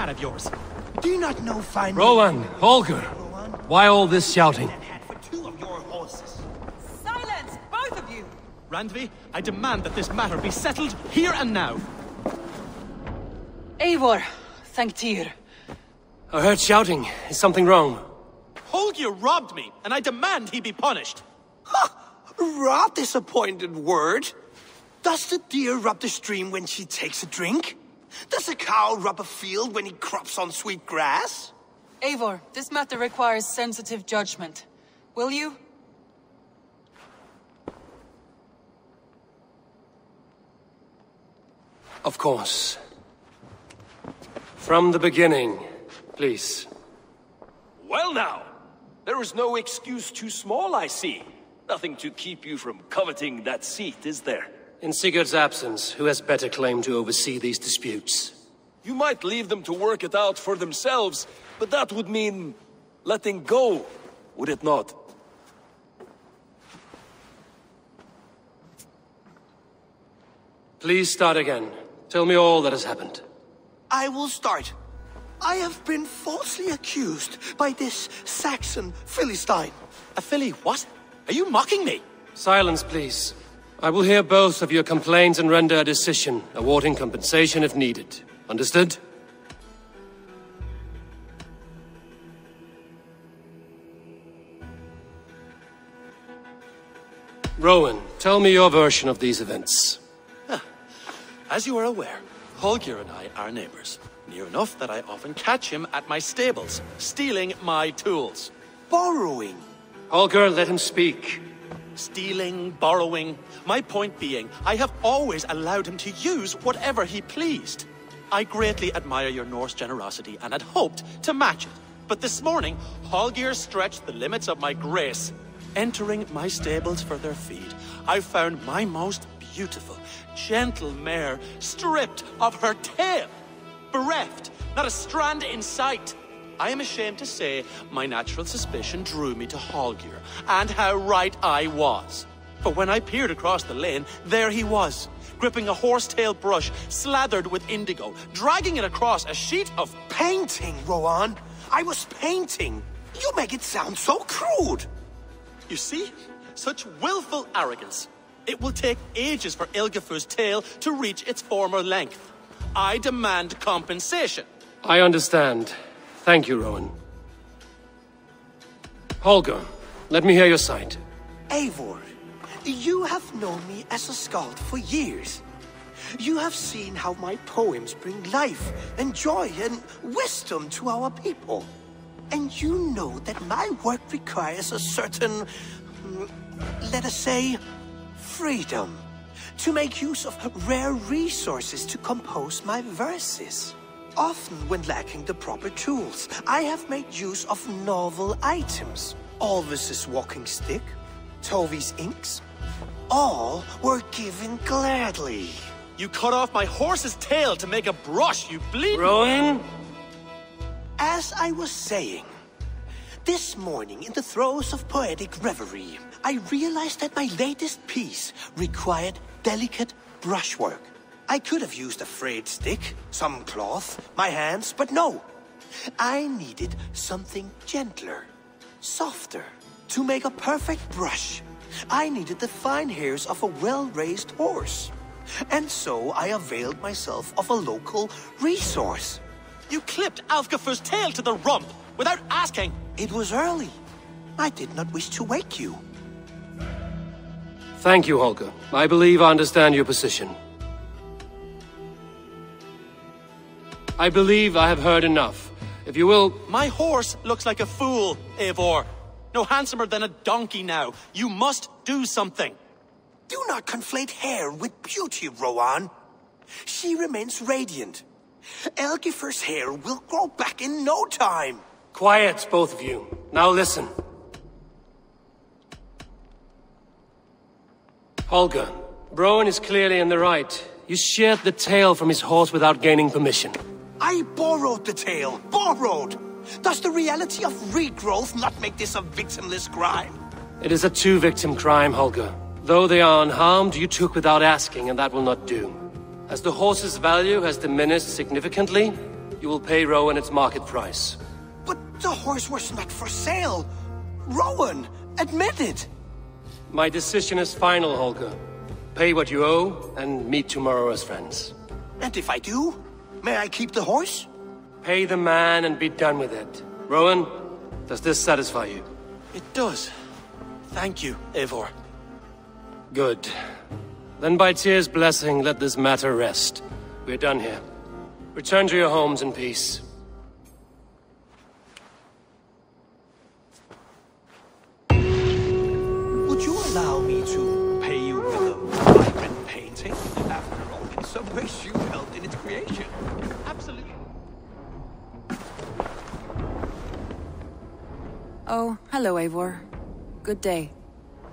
that of yours? Do you not know fine... Rowan! Holger! Why all this shouting? Silence, both of you! Randvi, I demand that this matter be settled here and now. Eivor, thank Tyr. I heard shouting. Is something wrong? Holger robbed me, and I demand he be punished. Rob disappointed word. Does the deer rub the stream when she takes a drink? Does a cow rub a field when he crops on sweet grass? Eivor, this matter requires sensitive judgment. Will you? Of course. From the beginning, please. Well now, there is no excuse too small, I see. Nothing to keep you from coveting that seat, is there? In Sigurd's absence, who has better claim to oversee these disputes? You might leave them to work it out for themselves, but that would mean letting go, would it not? Please start again. Tell me all that has happened. I will start. I have been falsely accused by this Saxon Philistine. A Philly what? Are you mocking me? Silence, please. I will hear both of your complaints and render a decision, awarding compensation if needed. Understood? Rowan, tell me your version of these events. As you are aware, Holger and I are neighbors. Near enough that I often catch him at my stables, stealing my tools. Borrowing? Holger, let him speak. Stealing, borrowing. My point being, I have always allowed him to use whatever he pleased. I greatly admire your Norse generosity and had hoped to match it. But this morning, Holger stretched the limits of my grace. Entering my stables for their feed, I found my most beautiful, gentle mare stripped of her tail. Bereft, not a strand in sight. I am ashamed to say my natural suspicion drew me to Holger, and how right I was. For when I peered across the lane, there he was, gripping a horsetail brush slathered with indigo, dragging it across a sheet of painting, Rowan. I was painting. You make it sound so crude. You see? Such willful arrogance. It will take ages for Elgifu's tail to reach its former length. I demand compensation. I understand. Thank you, Rowan. Holger, let me hear your side. Eivor, you have known me as a scald for years. You have seen how my poems bring life and joy and wisdom to our people. And you know that my work requires a certain, let us say, freedom. To make use of rare resources to compose my verses. Often, when lacking the proper tools, I have made use of novel items. Alvis's walking stick, Tove's inks, all were given gladly. You cut off my horse's tail to make a brush, you bleed. Rowan? As I was saying, this morning, in the throes of poetic reverie, I realized that my latest piece required delicate brushwork. I could have used a frayed stick, some cloth, my hands, but no. I needed something gentler, softer. To make a perfect brush, I needed the fine hairs of a well-raised horse. And so I availed myself of a local resource. You clipped Alfgefur's tail to the rump without asking. It was early. I did not wish to wake you. Thank you, Holger. I believe I understand your position. I believe I have heard enough. If you will... My horse looks like a fool, Eivor. No handsomer than a donkey now. You must do something. Do not conflate hair with beauty, Rowan. She remains radiant. Elgifer's hair will grow back in no time. Quiet, both of you. Now listen. Holger, Rowan is clearly in the right. You sheared the tail from his horse without gaining permission. I borrowed the tail. Borrowed! Does the reality of regrowth not make this a victimless crime? It is a two-victim crime, Holger. Though they are unharmed, you took without asking, and that will not do. As the horse's value has diminished significantly, You will pay Rowan its market price. But the horse was not for sale. Rowan, admit it. My decision is final, Holger. Pay what you owe, and meet tomorrow as friends. And if I do, may I keep the horse? Pay the man and be done with it. Rowan, does this satisfy you? It does. Thank you, Eivor. Good. Then by Tyr's blessing, let this matter rest. We're done here. Return to your homes in peace. Would you allow me to pay you with a vibrant painting? After all, in some ways you helped in its creation. Absolutely. Oh, hello, Eivor. Good day.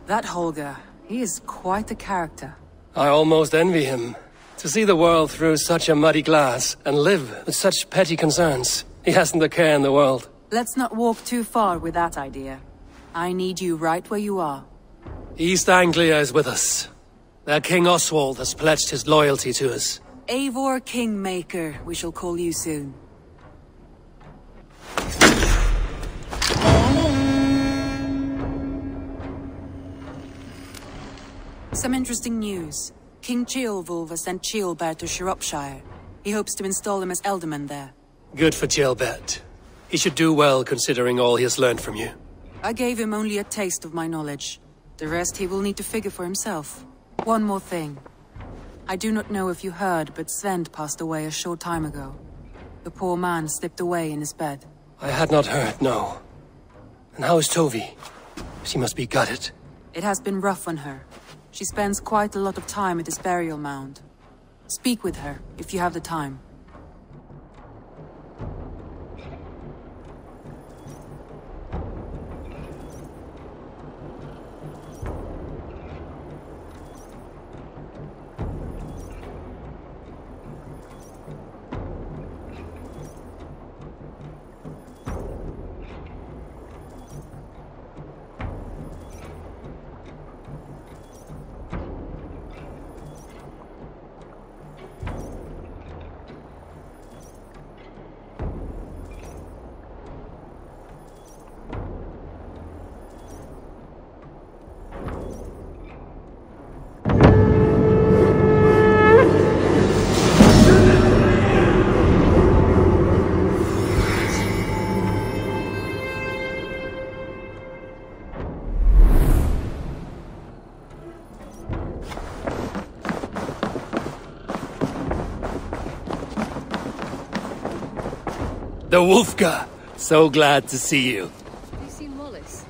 That Holger, he is quite a character. I almost envy him. To see the world through such a muddy glass, and live with such petty concerns. He hasn't a care in the world. Let's not walk too far with that idea. I need you right where you are. East Anglia is with us. Their King Oswald has pledged his loyalty to us. Eivor Kingmaker, we shall call you soon. Some interesting news. King Ceolwulf has sent Ceolbert to Shropshire. He hopes to install him as Elderman there. Good for Ceolbert. He should do well, considering all he has learned from you. I gave him only a taste of my knowledge. The rest he will need to figure for himself. One more thing. I do not know if you heard, but Sveinn passed away a short time ago. The poor man slipped away in his bed. I had not heard, no. And how is Tove? She must be gutted. It has been rough on her. She spends quite a lot of time at his burial mound. Speak with her, if you have the time. The Wolfgar! So glad to see you. Have you seen Wallace?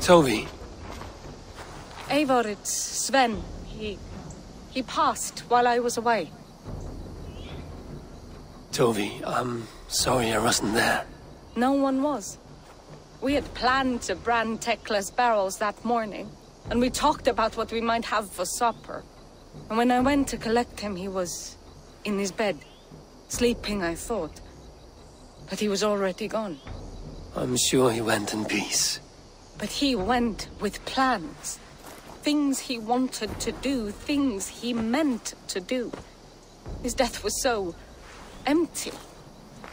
Tove. Eivor, it's Sveinn. He passed while I was away. Tove, I'm sorry I wasn't there. No one was. We had planned to brand Tekla's barrels that morning, and we talked about what we might have for supper. And when I went to collect him, he was in his bed, sleeping, I thought. But he was already gone. I'm sure he went in peace. But he went with plans. Things he wanted to do, things he meant to do. His death was so empty.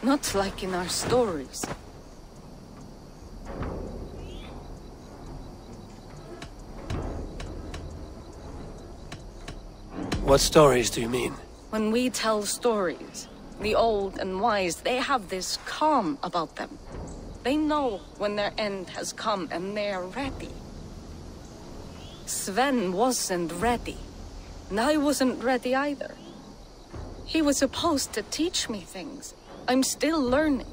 Not like in our stories. What stories do you mean? When we tell stories, the old and wise, they have this calm about them. They know when their end has come, and they are ready. Sveinn wasn't ready, and I wasn't ready either. He was supposed to teach me things. I'm still learning.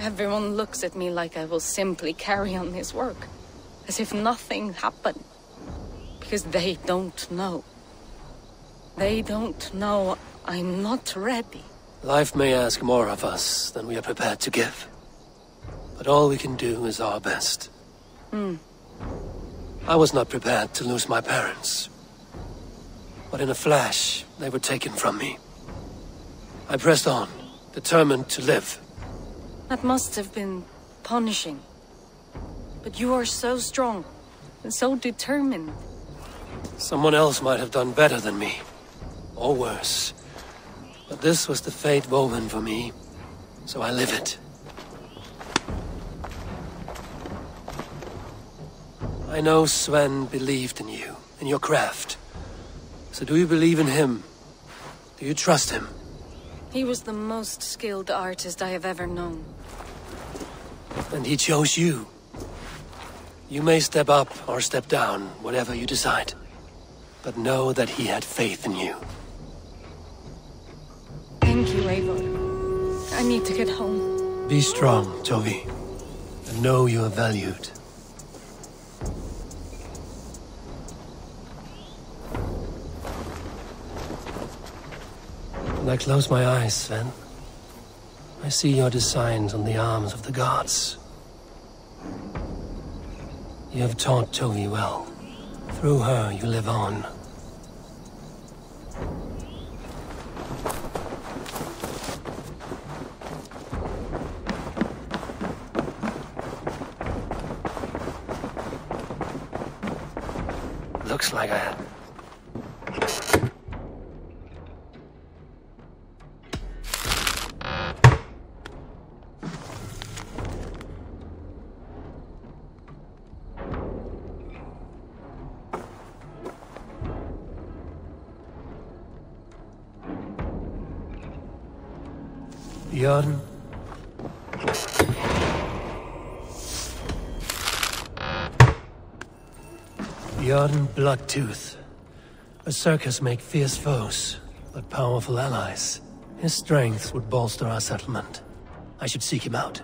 Everyone looks at me like I will simply carry on his work, as if nothing happened, because they don't know. They don't know I'm not ready. Life may ask more of us than we are prepared to give, but all we can do is our best. I was not prepared to lose my parents, but in a flash, they were taken from me. I pressed on, determined to live. That must have been punishing. But you are so strong, and so determined. Someone else might have done better than me, or worse. But this was the fate woven for me, so I live it. I know Sveinn believed in you, in your craft. So do you believe in him? Do you trust him? He was the most skilled artist I have ever known. And he chose you. You may step up or step down, whatever you decide. But know that he had faith in you. Thank you, Eivor. I need to get home. Be strong, Tove. And know you are valued. When I close my eyes, Sven, I see your designs on the arms of the gods. You have taught Tove well. Through her, you live on. Looks like I had. Jotna. Jotna Bloodtooth. Berserkers make fierce foes, but powerful allies. His strength would bolster our settlement. I should seek him out.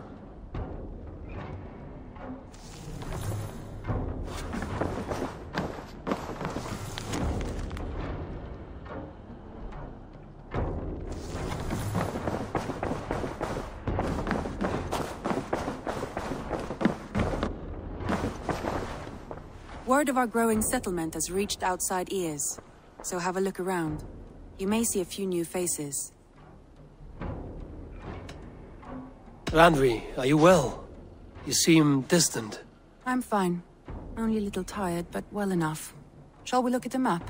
Word of our growing settlement has reached outside ears, so have a look around. You may see a few new faces. Randvi, are you well? You seem distant. I'm fine. Only a little tired, but well enough. Shall we look at the map?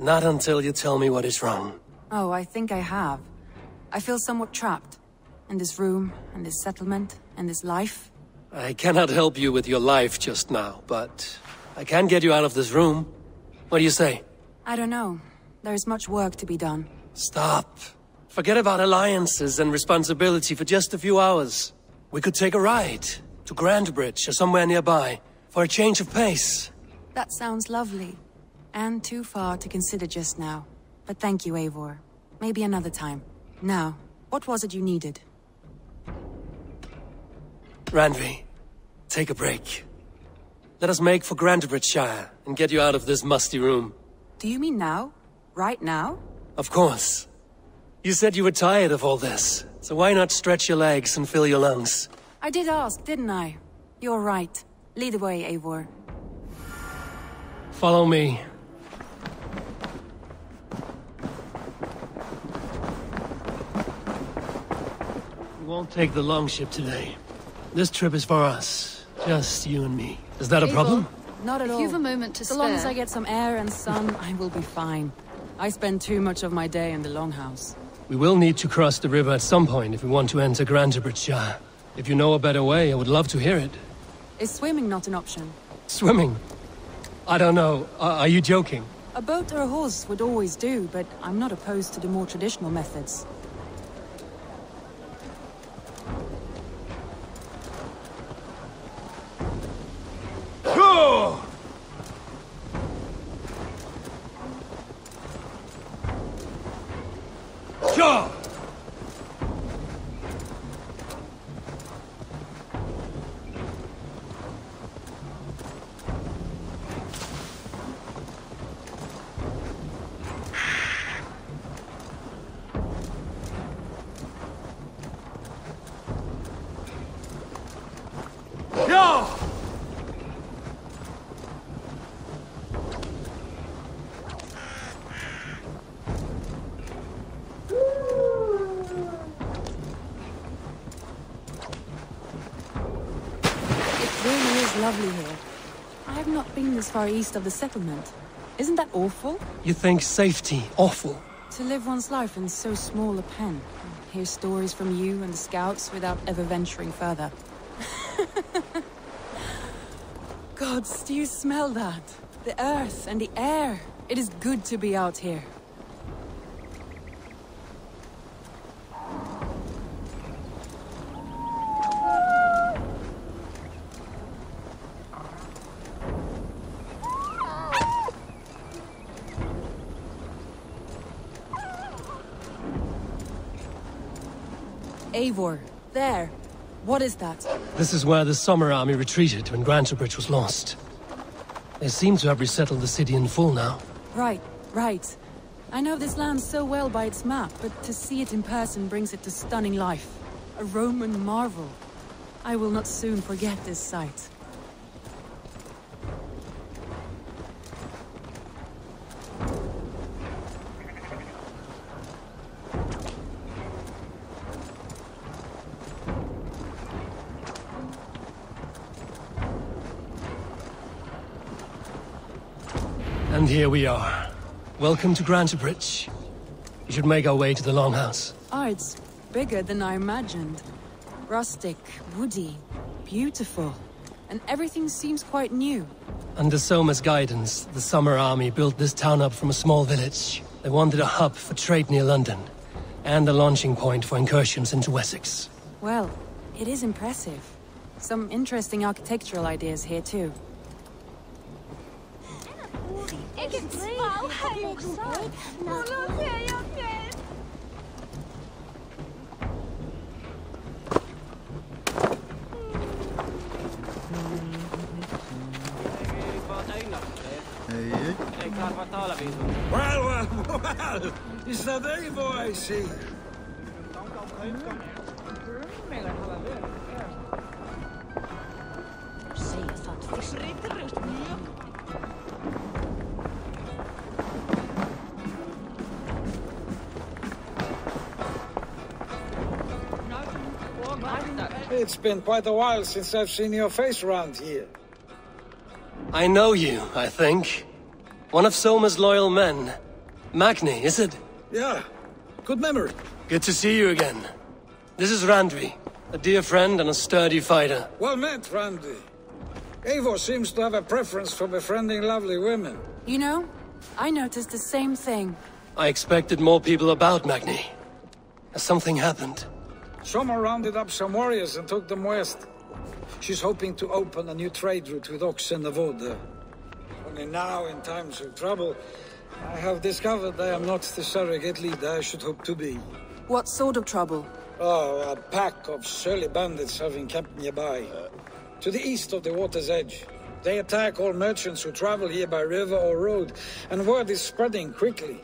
Not until you tell me what is wrong. Oh, I think I have. I feel somewhat trapped. In this room, and this settlement, and this life. I cannot help you with your life just now, but I can get you out of this room. What do you say? I don't know. There is much work to be done. Stop. Forget about alliances and responsibility for just a few hours. We could take a ride to Grantebridgeshire or somewhere nearby for a change of pace. That sounds lovely. And too far to consider just now. But thank you, Eivor. Maybe another time. Now, what was it you needed? Randvi, take a break. Let us make for Grantebridgeshire and get you out of this musty room. Do you mean now? Right now? Of course. You said you were tired of all this, so why not stretch your legs and fill your lungs? I did ask, didn't I? You're right. Lead the way, Eivor. Follow me. We won't take the longship today. This trip is for us, just you and me. Is that a problem? Not at all. If you've a moment to spare. So long as I get some air and sun, I will be fine. I spend too much of my day in the Longhouse. We will need to cross the river at some point if we want to enter Grantebridgeshire. If you know a better way, I would love to hear it. Is swimming not an option? Swimming? I don't know. Are you joking? A boat or a horse would always do, but I'm not opposed to the more traditional methods. lovely here. I have not been this far east of the settlement. Isn't that awful? You think safety awful? To live one's life in so small a pen. Hear stories from you and the scouts without ever venturing further. Gods, do you smell that? The earth and the air. It is good to be out here. Eivor, there. What is that? This is where the Summer Army retreated when Grantebridge was lost. They seem to have resettled the city in full now. Right. I know this land so well by its map, but to see it in person brings it to stunning life. A Roman marvel. I will not soon forget this sight. And here we are. Welcome to Grantebridge. We should make our way to the Longhouse. Ah, it's bigger than I imagined. Rustic, woody, beautiful. And everything seems quite new. Under Soma's guidance, the Summer Army built this town up from a small village. They wanted a hub for trade near London, and a launching point for incursions into Wessex. Well, it is impressive. Some interesting architectural ideas here too. Well, it's that Eivor I see. It's been quite a while since I've seen your face around here. I know you, I think. One of Soma's loyal men. Magni, is it? Yeah, good memory. Good to see you again. This is Randvi, a dear friend and a sturdy fighter. Well met, Randvi. Eivor seems to have a preference for befriending lovely women. You know, I noticed the same thing. I expected more people about Magni. Has something happened? Soma rounded up some warriors and took them west. She's hoping to open a new trade route with Oxenefordscire. Only now, in times of trouble, I have discovered I am not the surrogate leader I should hope to be. What sort of trouble? Oh, a pack of surly bandits have encamped nearby, to the east of the water's edge. They attack all merchants who travel here by river or road, and word is spreading quickly.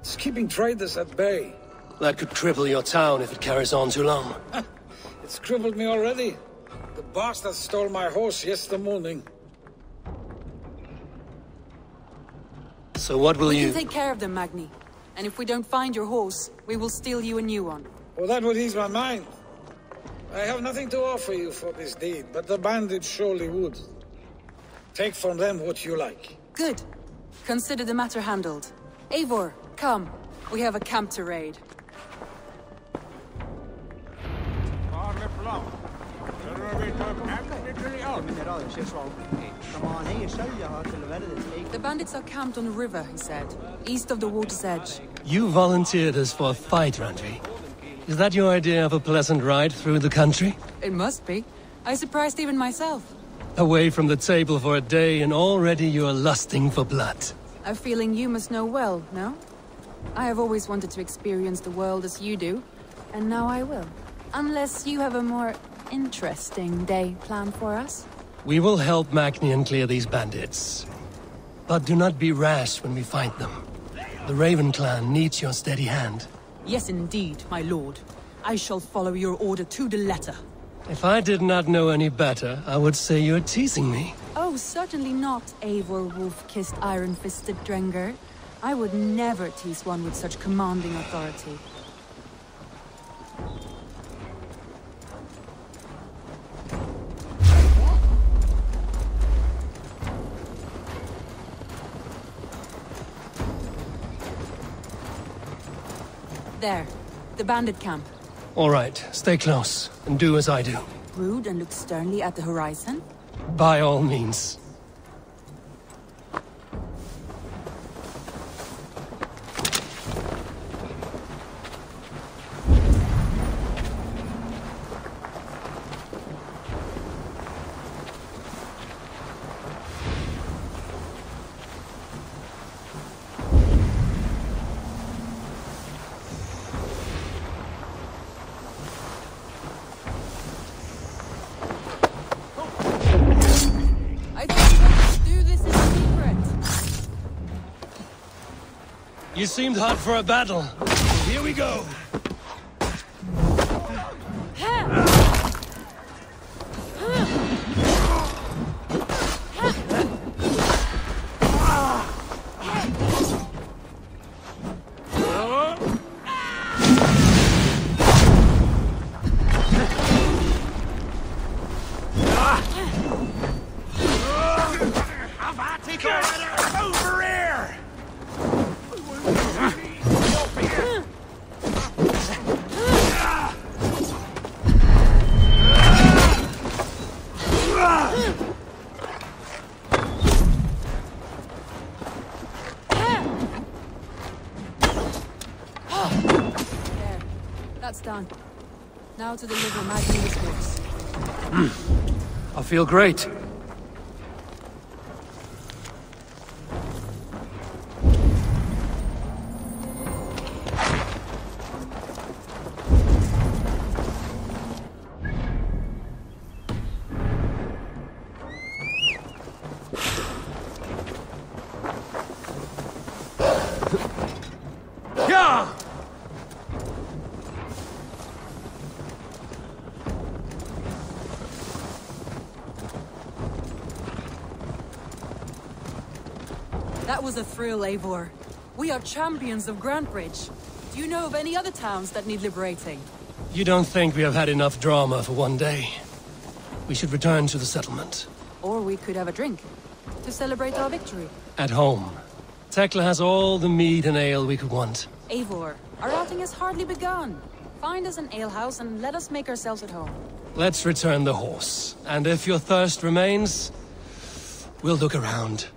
It's keeping traders at bay. That could cripple your town if it carries on too long. It's crippled me already. The bastard stole my horse yesterday morning. So what will you... take care of them, Magni. And if we don't find your horse, we will steal you a new one. Well, that would ease my mind. I have nothing to offer you for this deed, but the bandits surely would. Take from them what you like. Good. Consider the matter handled. Eivor, come. We have a camp to raid. The bandits are camped on the river, he said, east of the water's edge. You volunteered us for a fight, Randvi. Is that your idea of a pleasant ride through the country? It must be. I surprised even myself. Away from the table for a day and already you are lusting for blood. A feeling you must know well, no? I have always wanted to experience the world as you do, and now I will. Unless you have a more interesting day planned for us. We will help Magnian clear these bandits. But do not be rash when we fight them. The Raven clan needs your steady hand. Yes, indeed, my lord. I shall follow your order to the letter. If I did not know any better, I would say you're teasing me. Oh, certainly not, Eivor wolf-kissed iron-fisted Drenger. I would never tease one with such commanding authority. there. The bandit camp. All right, stay close, and do as I do. Brood and look sternly at the horizon? By all means. You seemed hot for a battle. Here we go. Now to deliver Magni's books. I feel great. A thrill, Eivor. We are champions of Grantebridge. Do you know of any other towns that need liberating? You don't think we have had enough drama for one day? We should return to the settlement. Or we could have a drink to celebrate our victory. At home. Tekla has all the mead and ale we could want. Eivor, our outing has hardly begun. Find us an alehouse and let us make ourselves at home. Let's return the horse. And if your thirst remains, we'll look around.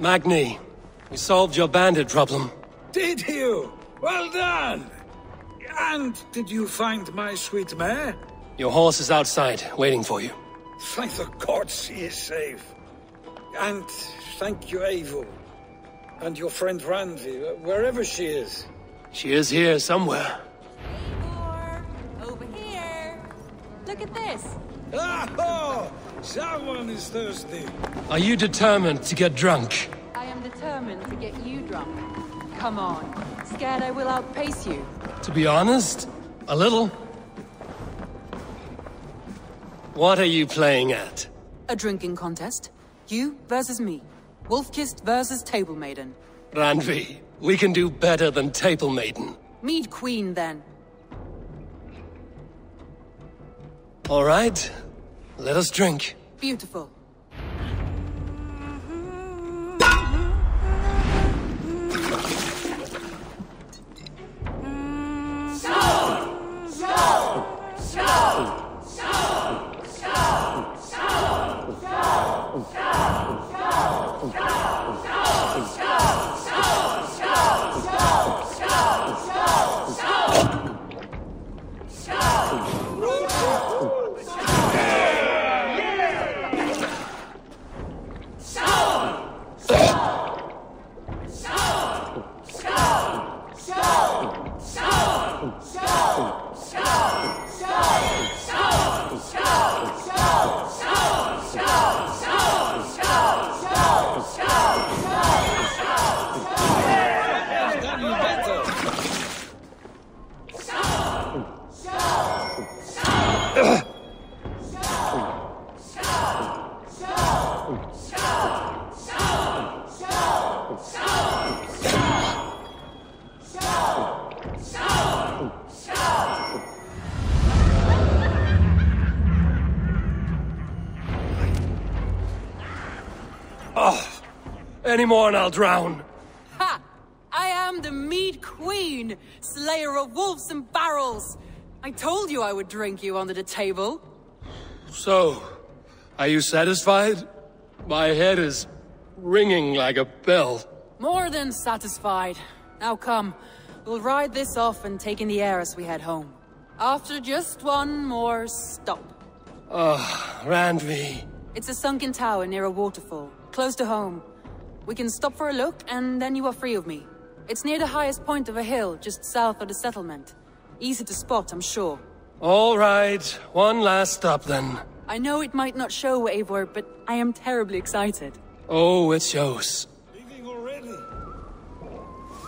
Magni, we solved your bandit problem. Did you? Well done! And did you find my sweet mare? Your horse is outside, waiting for you. Thank the gods he is safe. And thank you, Eivor. And your friend Randvi, wherever she is. She is here somewhere. Eivor, over here. Look at this. Ah-ho! Someone is thirsty. Are you determined to get drunk? I am determined to get you drunk. Come on. Scared I will outpace you. To be honest, a little. What are you playing at? A drinking contest. You versus me. Wolf-kissed versus table maiden. Randvi, we can do better than table maiden. Mead queen, then. All right. Let us drink. Beautiful. Any more and I'll drown. Ha! I am the mead queen, slayer of wolves and barrels. I told you I would drink you under the table. So, are you satisfied? My head is ringing like a bell. More than satisfied. Now come, we'll ride this off and take in the air as we head home. After just one more stop. Oh, Randvi. It's a sunken tower near a waterfall, close to home. We can stop for a look, and then you are free of me. It's near the highest point of a hill, just south of the settlement. Easy to spot, I'm sure. All right, one last stop then. I know it might not show, Eivor, but I am terribly excited. Oh, it shows. Leaving already?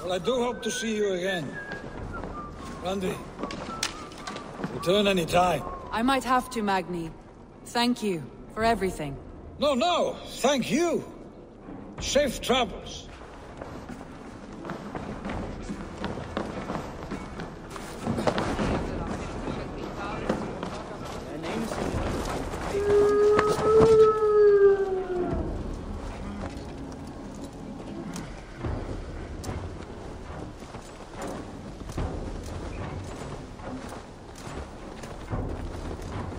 Well, I do hope to see you again. Randy, return any time. I might have to, Magni. Thank you for everything. No, no, thank you. Safe travels.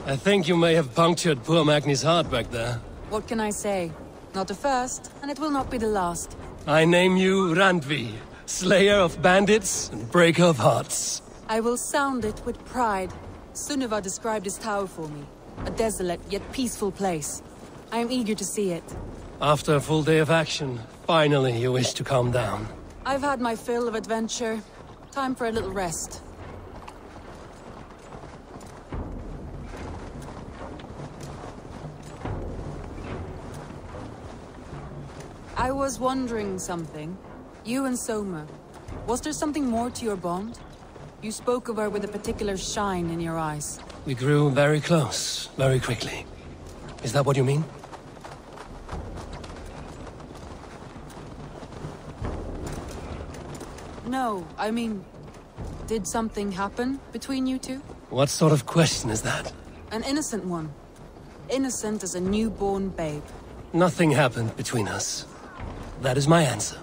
I think you may have punctured poor Magni's heart back there. What can I say? Not the first, and it will not be the last. I name you Randvi, slayer of bandits and breaker of hearts. I will sound it with pride. Suniva described this tower for me. A desolate yet peaceful place. I am eager to see it. After a full day of action, finally you wish to calm down. I've had my fill of adventure. Time for a little rest. I was wondering something. You and Soma. Was there something more to your bond? You spoke of her with a particular shine in your eyes. We grew very close, very quickly. Is that what you mean? No, I mean... Did something happen between you two? What sort of question is that? An innocent one. Innocent as a newborn babe. Nothing happened between us. That is my answer.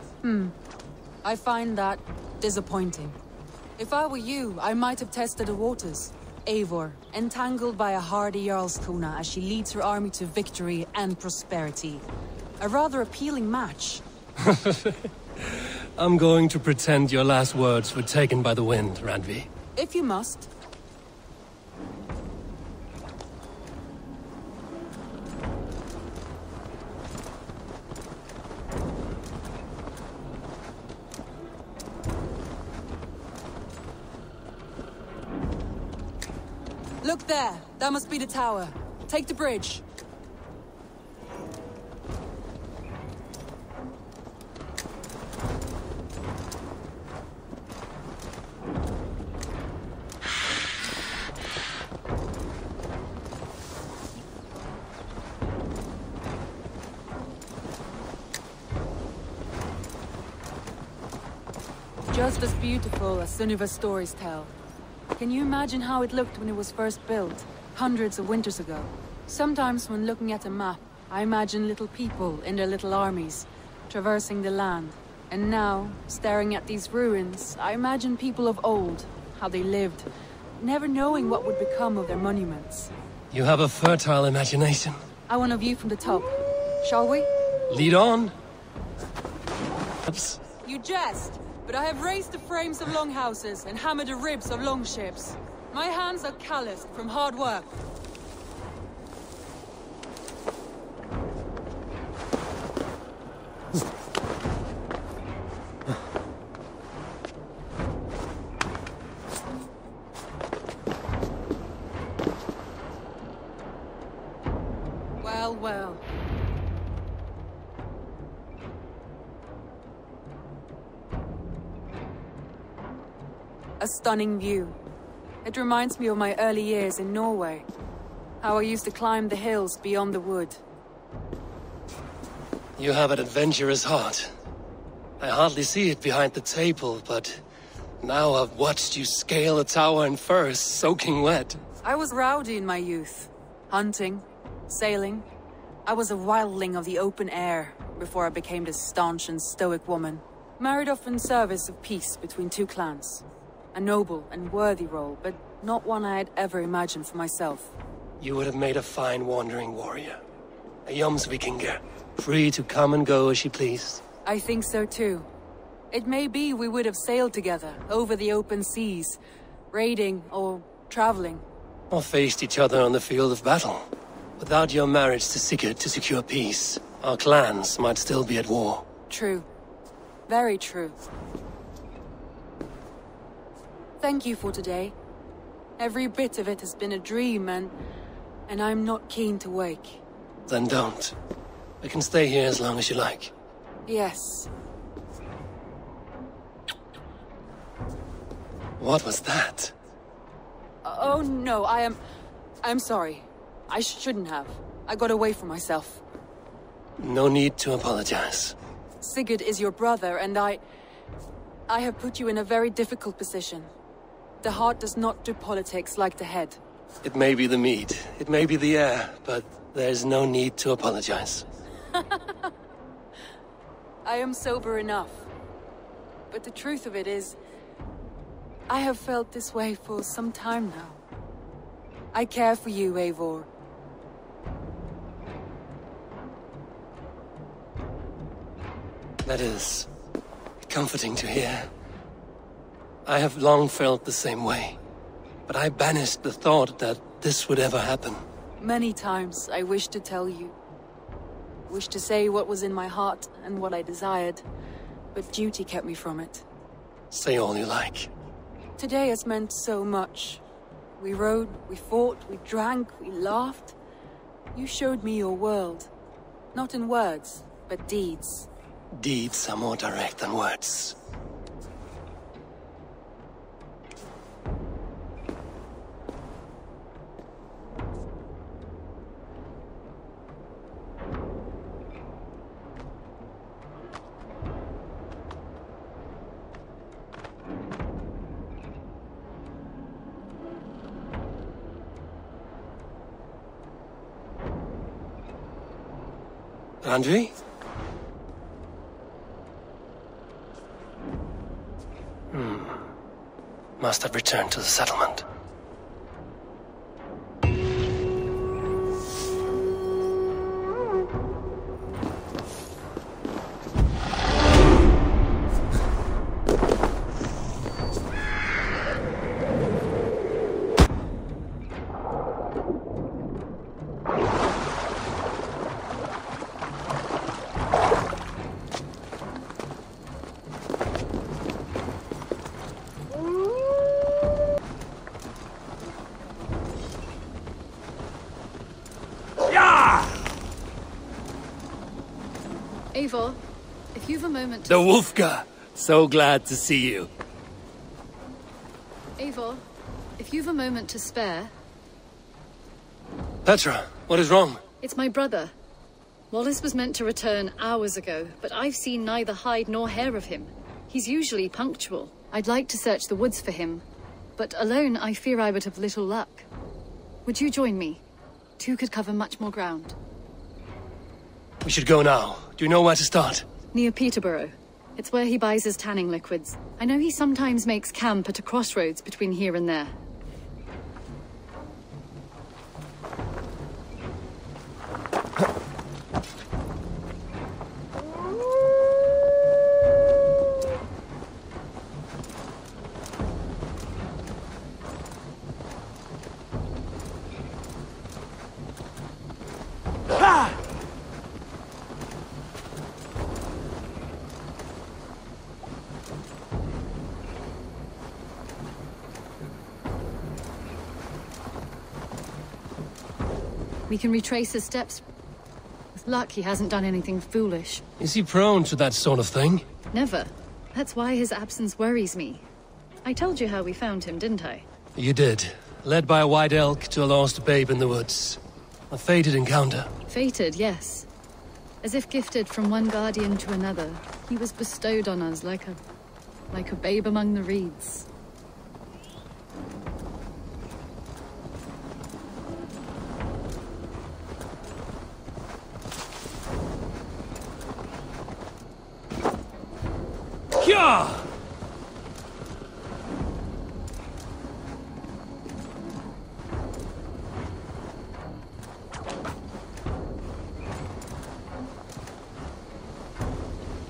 I find that disappointing. If I were you, I might have tested the waters. Eivor, entangled by a hardy Jarlskona as she leads her army to victory and prosperity. A rather appealing match. I'm going to pretend your last words were taken by the wind, Randvi. If you must. Look there! That must be the tower. Take the bridge. Just as beautiful as Suniva's stories tell. Can you imagine how it looked when it was first built, hundreds of winters ago? Sometimes when looking at a map, I imagine little people in their little armies, traversing the land. And now, staring at these ruins, I imagine people of old, how they lived, never knowing what would become of their monuments. You have a fertile imagination. I want a view from the top. Shall we? Lead on. Oops. You jest. But I have raised the frames of longhouses and hammered the ribs of longships. My hands are calloused from hard work. Well, well. A stunning view. It reminds me of my early years in Norway. How I used to climb the hills beyond the wood. You have an adventurous heart. I hardly see it behind the table, but... Now I've watched you scale a tower in furs, soaking wet. I was rowdy in my youth. Hunting. Sailing. I was a wildling of the open air, before I became this staunch and stoic woman, married off in service of peace between two clans. A noble and worthy role, but not one I had ever imagined for myself. You would have made a fine wandering warrior. A Jomsvikinger, free to come and go as she pleased. I think so too. It may be we would have sailed together, over the open seas, raiding or traveling. Or faced each other on the field of battle. Without your marriage to Sigurd to secure peace, our clans might still be at war. True. Very true. Thank you for today. Every bit of it has been a dream, and I'm not keen to wake. Then don't. We can stay here as long as you like. Yes. What was that? Oh no, I'm sorry. I shouldn't have. I got away from myself. No need to apologize. Sigurd is your brother, and I have put you in a very difficult position. The heart does not do politics like the head. It may be the meat, it may be the air, but there's no need to apologize. I am sober enough. But the truth of it is, I have felt this way for some time now. I care for you, Eivor. That is comforting to hear. I have long felt the same way, but I banished the thought that this would ever happen. Many times I wished to tell you. Wished to say what was in my heart and what I desired, but duty kept me from it. Say all you like. Today has meant so much. We rode, we fought, we drank, we laughed. You showed me your world. Not in words, but deeds. Deeds are more direct than words. Randvi? Must have returned to the settlement. If you've a moment to... The Wolfgar! So glad to see you. Eivor, if you've a moment to spare... Petra, what is wrong? It's my brother. Wallace was meant to return hours ago, but I've seen neither hide nor hair of him. He's usually punctual. I'd like to search the woods for him, but alone I fear I would have little luck. Would you join me? Two could cover much more ground. We should go now. Do you know where to start? Near Peterborough. It's where he buys his tanning liquids. I know he sometimes makes camp at a crossroads between here and there. We can retrace his steps. With luck, he hasn't done anything foolish. Is he prone to that sort of thing? Never. That's why his absence worries me. I told you how we found him, didn't I? You did. Led by a white elk to a lost babe in the woods. A fated encounter. Fated, yes. As if gifted from one guardian to another, he was bestowed on us like a babe among the reeds.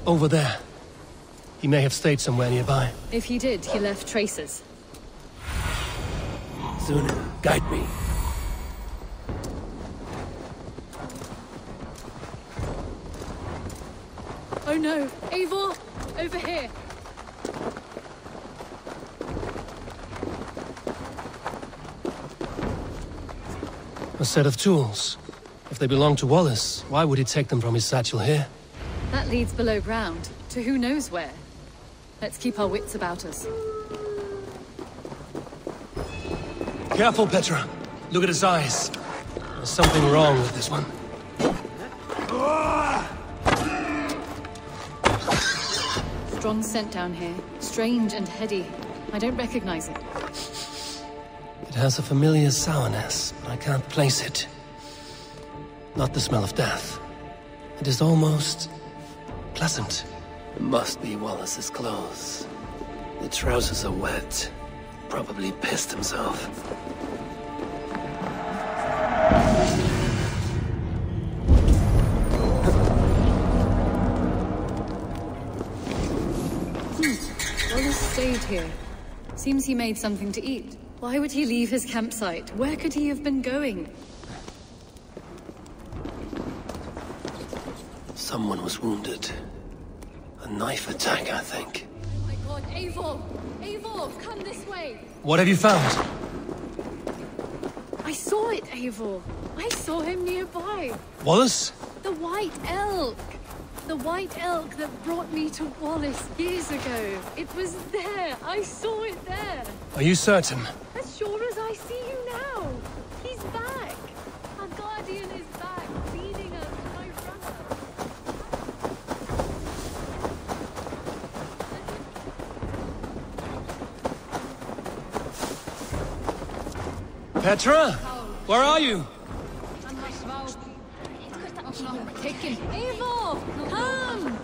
Over there. He may have stayed somewhere nearby. If he did, he left traces. Suniva, guide me. Oh no! Eivor! Over here! A set of tools. If they belong to Wallace, why would he take them from his satchel here? That leads below ground, to who knows where. Let's keep our wits about us. Careful, Petra! Look at his eyes. There's something wrong with this one. Strong scent down here. Strange and heady. I don't recognize it. It has a familiar sourness, but I can't place it. Not the smell of death. It is almost... pleasant. It must be Wallace's clothes. The trousers are wet. Probably pissed himself. Here. Seems he made something to eat. Why would he leave his campsite? Where could he have been going? Someone was wounded. A knife attack, I think. Oh my god, Eivor! Eivor, come this way! What have you found? I saw it, Eivor. I saw him nearby. Wallace? The white elk! The white elk that brought me to Wallace years ago. It was there. I saw it there. Are you certain? As sure as I see you now. He's back. Our guardian is back, leading us to my brother. Petra? Where are you? Eivor, come!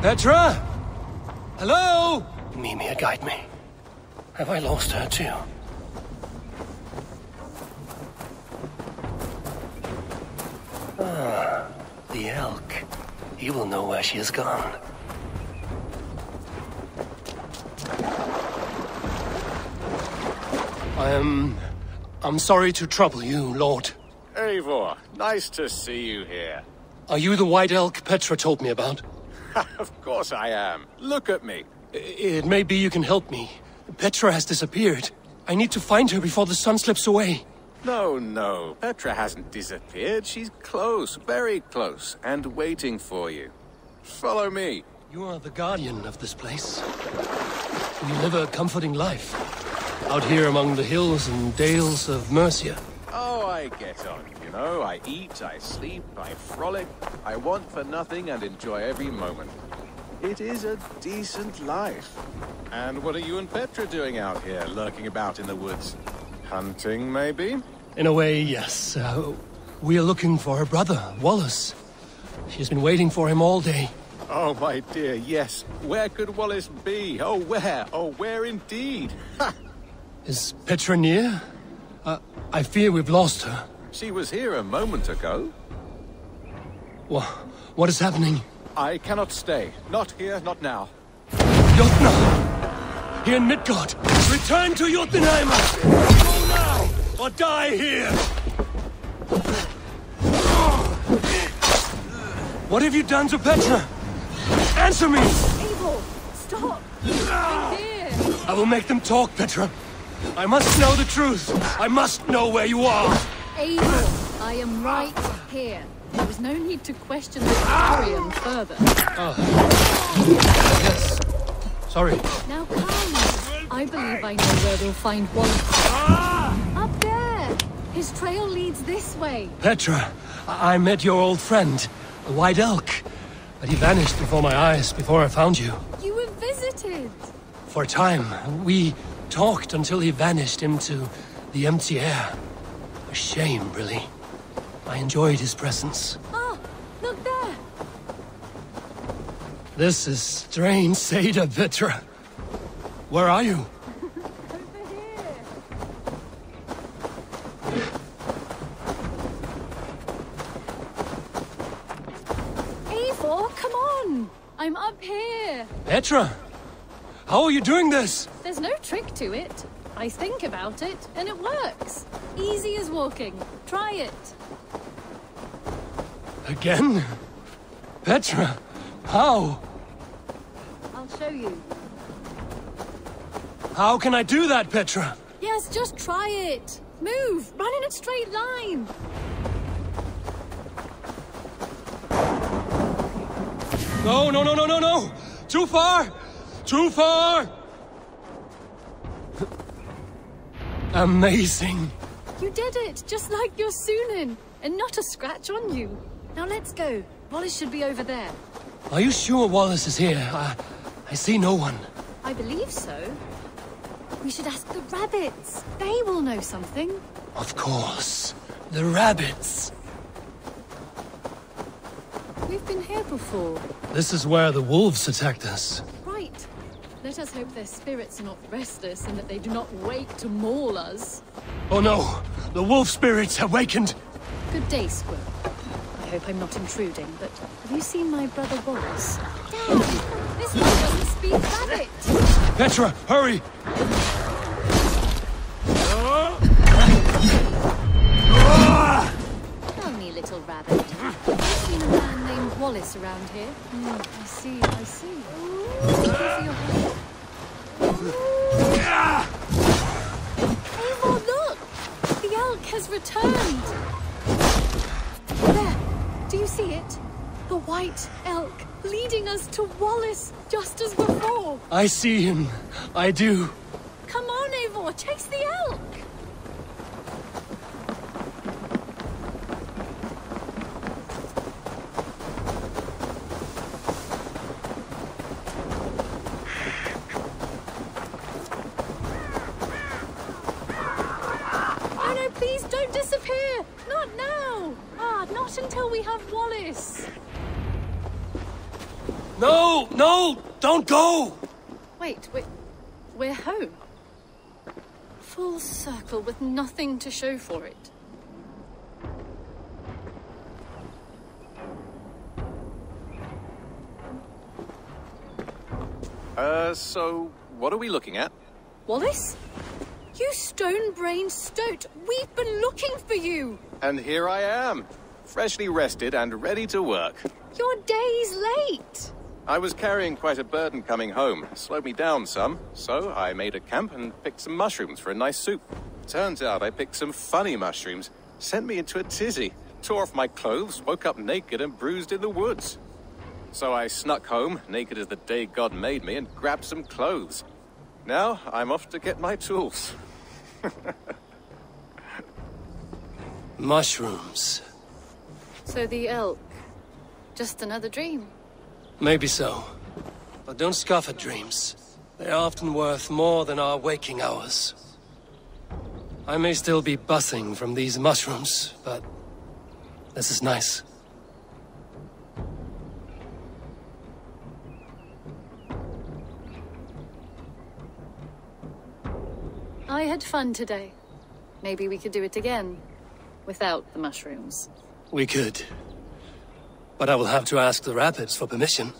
Petra? Hello? Mimir, guide me. Have I lost her too? Ah, the elk. He will know where she has gone. I'm sorry to trouble you, Lord. Eivor, nice to see you here. Are you the white elk Petra told me about? Of course I am. Look at me. It may be you can help me. Petra has disappeared. I need to find her before the sun slips away. No, no. Petra hasn't disappeared. She's close, very close, and waiting for you. Follow me. You are the guardian of this place. You live a comforting life. Out here among the hills and dales of Mercia. Oh, I get on, you know. I eat, I sleep, I frolic. I want for nothing and enjoy every moment. It is a decent life. And what are you and Petra doing out here, lurking about in the woods? Hunting, maybe? In a way, yes. We are looking for her brother, Wallace. She's been waiting for him all day. Oh, my dear, yes. Where could Wallace be? Oh, where? Oh, where indeed? Ha! Is Petra near? I fear we've lost her. She was here a moment ago. What is happening? I cannot stay. Not here, not now. Jotna! Here in Midgard! Return to Jotunheim! Go now, or die here! What have you done to Petra? Answer me! Eivor, stop! I'm here! I will make them talk, Petra. I must know the truth! I must know where you are! Eivor, I am right here. There was no need to question the Aryan further. Yes. Sorry. Now come! I believe I know where we'll find Wallace. Up there! His trail leads this way. Petra, I met your old friend, the White Elk. But he vanished before my eyes, before I found you. You were visited! For a time, we... talked until he vanished into the empty air. A shame, really. I enjoyed his presence. Ah, look there! This is strange, Seda Petra. Where are you? Over here! I'm up here! Petra! How are you doing this? There's no trick to it. I think about it, and it works. Easy as walking. Try it. Again? Petra, how? I'll show you. How can I do that, Petra? Yes, just try it. Move! Run in a straight line! No, no, no, no, no, no! Too far! Too far! Amazing! You did it, just like your Synin, and not a scratch on you. Now let's go. Wallace should be over there. Are you sure Wallace is here? I see no one. I believe so. We should ask the rabbits. They will know something. Of course. The rabbits. We've been here before. This is where the wolves attacked us. Right. Let us hope their spirits are not restless and that they do not wake to maul us. Oh no! The wolf spirits have wakened! Good day, Squirrel. I hope I'm not intruding, but have you seen my brother Wallace? Dad! This one doesn't speak rabbit! Petra, hurry! Tell me, little rabbit. Have you seen a man named Wallace around here? I see, I see. Eivor, look! The elk has returned! There! Do you see it? The white elk, leading us to Wallace, just as before. I see him. I do. Come on, Eivor, chase the elk! No, no, please don't disappear! Not now! Ah, not until we have Wallace. No! No! Don't go! Wait, we're home. Full circle with nothing to show for it. So, what are we looking at? Wallace? You stone-brained stoat! We've been looking for you! And here I am, freshly rested and ready to work. Your day's late! I was carrying quite a burden coming home. It slowed me down some, so I made a camp and picked some mushrooms for a nice soup. Turns out I picked some funny mushrooms. Sent me into a tizzy. Tore off my clothes, woke up naked and bruised in the woods. So I snuck home, naked as the day God made me, and grabbed some clothes. Now I'm off to get my tools. Mushrooms. So the elk. Just another dream. Maybe so. But don't scoff at dreams. They're often worth more than our waking hours. I may still be buzzing from these mushrooms, but this is nice. I had fun today. Maybe we could do it again. Without the mushrooms. We could. But I will have to ask the rabbits for permission.